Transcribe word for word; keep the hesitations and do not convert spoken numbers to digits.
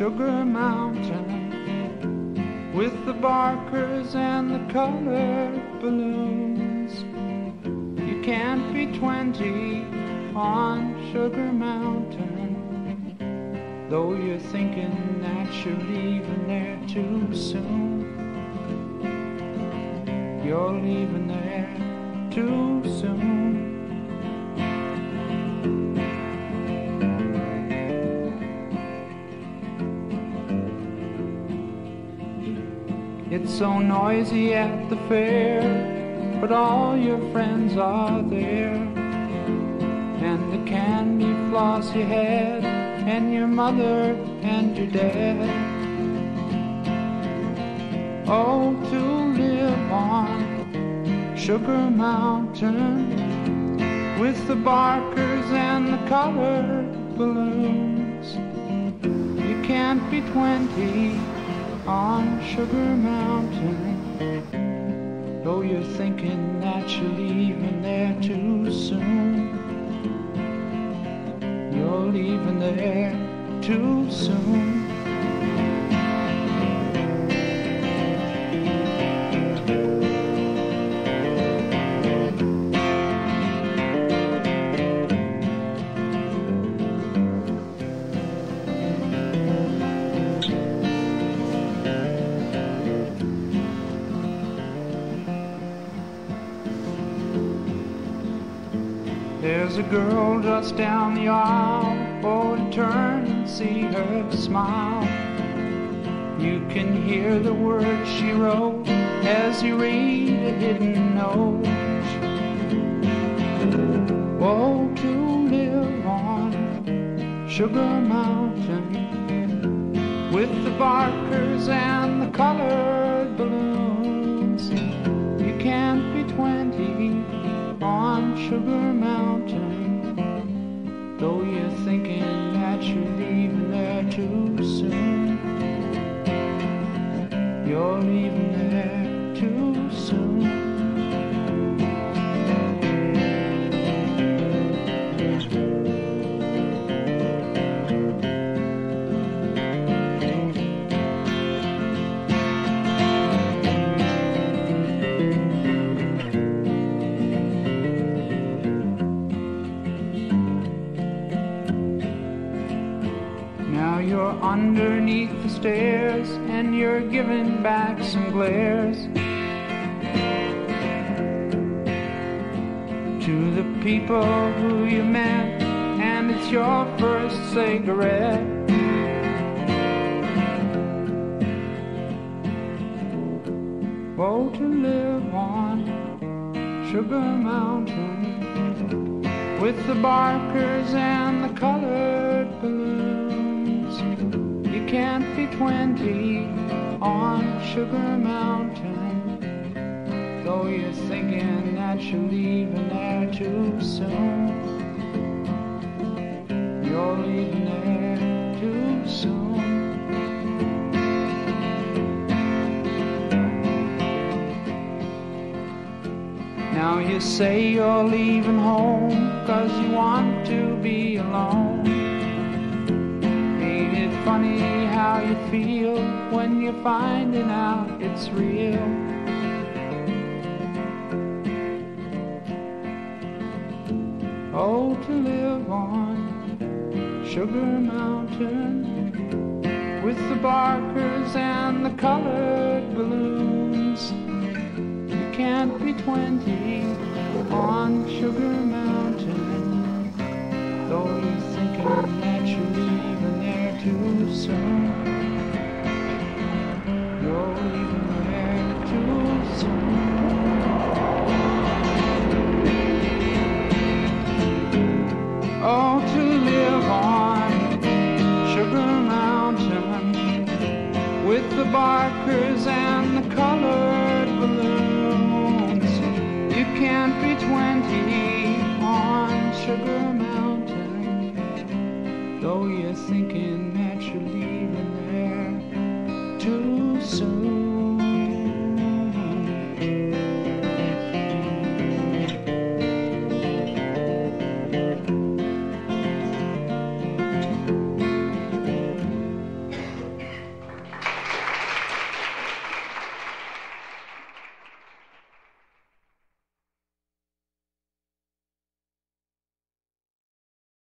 Sugar Mountain with the barkers and the colored balloons. You can't be twenty on Sugar Mountain, though you're thinking that you're leaving there too soon. You're leaving there too soon. It's so noisy at the fair, but all your friends are there, and the candy floss you had, and your mother and your dad. Oh, to live on Sugar Mountain with the barkers and the colored balloons. You can't be twenty on Sugar Mountain, though you're thinking that you're leaving there too soon. You're leaving there too soon. There's a girl just down the aisle, oh, and turn and see her smile. You can hear the words she wrote as you read a hidden note. Oh, to live on Sugar Mountain with the barkers and the colored balloons. You can't be twenty on Sugar Mountain, though you're thinking that you're leaving there too soon. You're leaving there too soon. Now you're underneath the stairs, and you're giving back some glares to the people who you met, and it's your first cigarette. Oh, to live on Sugar Mountain with the barkers and the colored balloons. You can't be twenty on Sugar Mountain, though you're thinking that you're leaving there too soon. You're leaving there too soon. Now you say you're leaving home 'cause you want to be alone. Funny how you feel when you're finding out it's real. Oh, to live on Sugar Mountain with the barkers and the colored balloons. You can't be twenty on Sugar Mountain, though you're thinking that you're leaving there too soon. You're leaving there too soon. Oh, to live on Sugar Mountain with the barkers and the colored balloons. You can't be twenty on Sugar Mountain, though you're thinking that you're leaving.